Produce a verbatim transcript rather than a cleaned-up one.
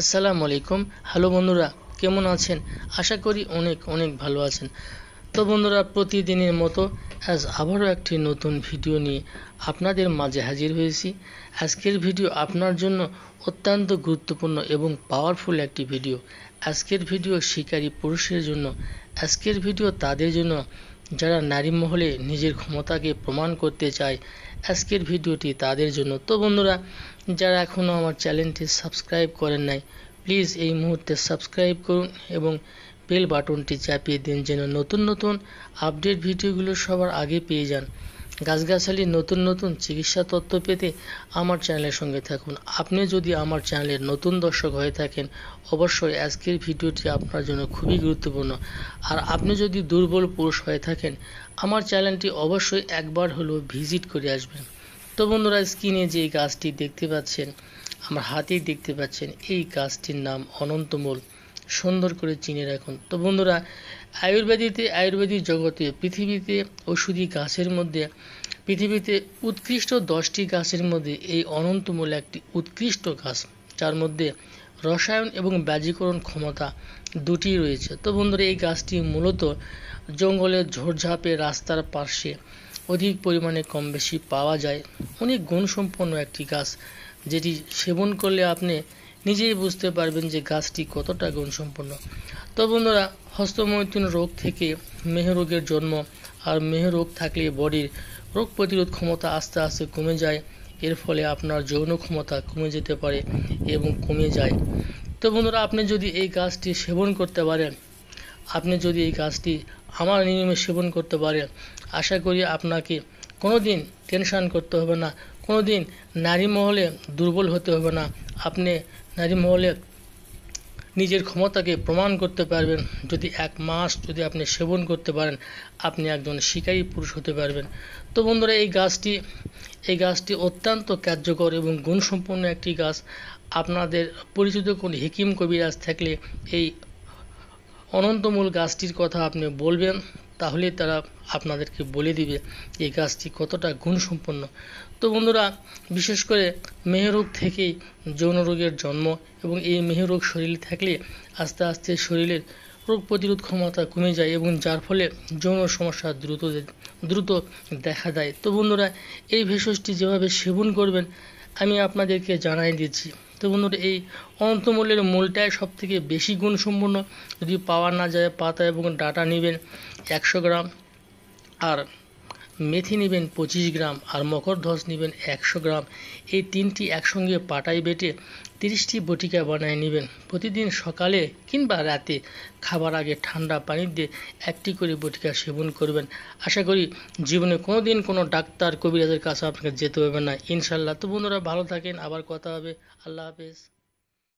আসসালামু আলাইকুম। হ্যালো বন্ধুরা, কেমন আছেন? আশা করি অনেক অনেক ভালো আছেন। তো বন্ধুরা, প্রতিদিনের মতো আজ আবারও একটি নতুন ভিডিও নিয়ে আপনাদের মাঝে হাজির হয়েছি। আজকের ভিডিও আপনার জন্য অত্যন্ত গুরুত্বপূর্ণ এবং পাওয়ারফুল একটি ভিডিও। আজকের ভিডিও শিকারী পুরুষের জন্য, আজকের ভিডিও তাদের জন্য যারা নারী মহলে নিজের ক্ষমতাকে প্রমাণ করতে চায়। আজকের ভিডিওটি তাদের জন্য। তো বন্ধুরা, যারা এখনও আমার চ্যানেলটি সাবস্ক্রাইব করেন নাই, প্লিজ এই মুহূর্তে সাবস্ক্রাইব করুন এবং বেল বাটনটি চাপিয়ে দিন, যেন নতুন নতুন আপডেট ভিডিওগুলো সবার আগে পেয়ে যান। গাছগাছালির নতুন নতুন চিকিৎসা তত্ত্ব পেতে আমার চ্যানেলের সঙ্গে থাকুন। আপনি যদি আমার চ্যানেলের নতুন দর্শক হয়ে থাকেন, অবশ্যই আজকের ভিডিওটি আপনার জন্য খুবই গুরুত্বপূর্ণ। আর আপনি যদি দুর্বল পুরুষ হয়ে থাকেন, আমার চ্যানেলটি অবশ্যই একবার হলেও ভিজিট করে আসবেন। তো বন্ধুরা, স্ক্রিনে যে গাছটি দেখতে পাচ্ছেন, আমার হাতেই দেখতে পাচ্ছেন, এই গাছটির নাম অনন্তমূল। সুন্দর করে চিনে রাখুন। তো বন্ধুরা, আয়ুর্বেদীতে আয়ুর্বেদিক জগতে পৃথিবীতে ওষুধি গাছের মধ্যে পৃথিবীতে উৎকৃষ্ট দশটি গাছের মধ্যে এই অনন্তমূল একটি উৎকৃষ্ট গাছ, যার মধ্যে রসায়ন এবং ব্যাজিকরণ ক্ষমতা দুটি রয়েছে। তো বন্ধুরা, এই গাছটি মূলত জঙ্গলের ঝোড়ঝাঁপে রাস্তার পাশে অধিক পরিমাণে কম বেশি পাওয়া যায়। অনেক গুণসম্পন্ন একটি গাছ, যেটি সেবন করলে আপনি নিজেই বুঝতে পারবেন যে গাছটি কতটা গুণসম্পন্ন। তো বন্ধুরা, হস্তমৈথুন রোগ থেকে মেহ রোগের জন্ম, আর মেহ রোগ থাকলে বডির রোগ প্রতিরোধ ক্ষমতা আস্তে আস্তে কমে যায়। এর ফলে আপনার যৌন ক্ষমতা কমে যেতে পারে এবং কমে যায়। তো বন্ধুরা, আপনি যদি এই গাছটি সেবন করতে পারেন, আপনি যদি এই গাছটি আমার নিয়মে সেবন করতে পারেন, আশা করি আপনাকে কোনো দিন টেনশান করতে হবে না, কোনো দিন নারী মহলে দুর্বল হতে হবে না। আপনি নারী মহলে নিজের ক্ষমতাকে প্রমাণ করতে পারবেন। যদি এক মাস যদি আপনি সেবন করতে পারেন, আপনি একজন শিকারী পুরুষ হতে পারবেন। তো বন্ধুরা, এই গাছটি এই গাছটি অত্যন্ত কার্যকর এবং গুণসম্পন্ন একটি গাছ। আপনাদের পরিচিত কোনো হেকিম কবিরাজ থাকলে এই অনন্তমূল গাছটির কথা আপনি বলবেন, তাহলে তারা আপনাদেরকে বলে দিবে এই গাছটি কতটা গুণসম্পন্ন। তো বন্ধুরা, বিশেষ করে মেহরোগ থেকেই যৌন রোগের জন্ম, এবং এই মেহরোগ শরীরে থাকলে আস্তে আস্তে শরীরের রোগ প্রতিরোধ ক্ষমতা কমে যায়, এবং যার ফলে যৌন সমস্যা দ্রুত দ্রুত দেখা দেয়। তো বন্ধুরা, এই ভেষজটি যেভাবে সেবন করবেন আমি আপনাদেরকে জানাই দিচ্ছি। তো বন্ধুরা, এই অনন্তমূলের মূলটাই সবথেকে বেশি গুণসম্পন্ন। যদি পাওয়া না যায়, পাতা এবং ডাটা নেবেন একশো গ্রাম, আর মেথি নেবেন পঁচিশ গ্রাম, আর মকরধ্বজ নেবেন একশো গ্রাম। এই তিনটি একসঙ্গে পাটায় বেটে তিরিশটি বটিকা বানায় নেবেন। প্রতিদিন সকালে কিংবা রাতে খাবার আগে ঠান্ডা পানি দিয়ে একটি করে বটিকা সেবন করবেন। আশা করি জীবনে কোনো দিন কোনো ডাক্তার কবিরাজের কাছে আপনাকে যেতে হবে না, ইনশাল্লাহ। তো বন্ধুরা, ভালো থাকেন, আবার কথা হবে। আল্লাহ হাফেজ।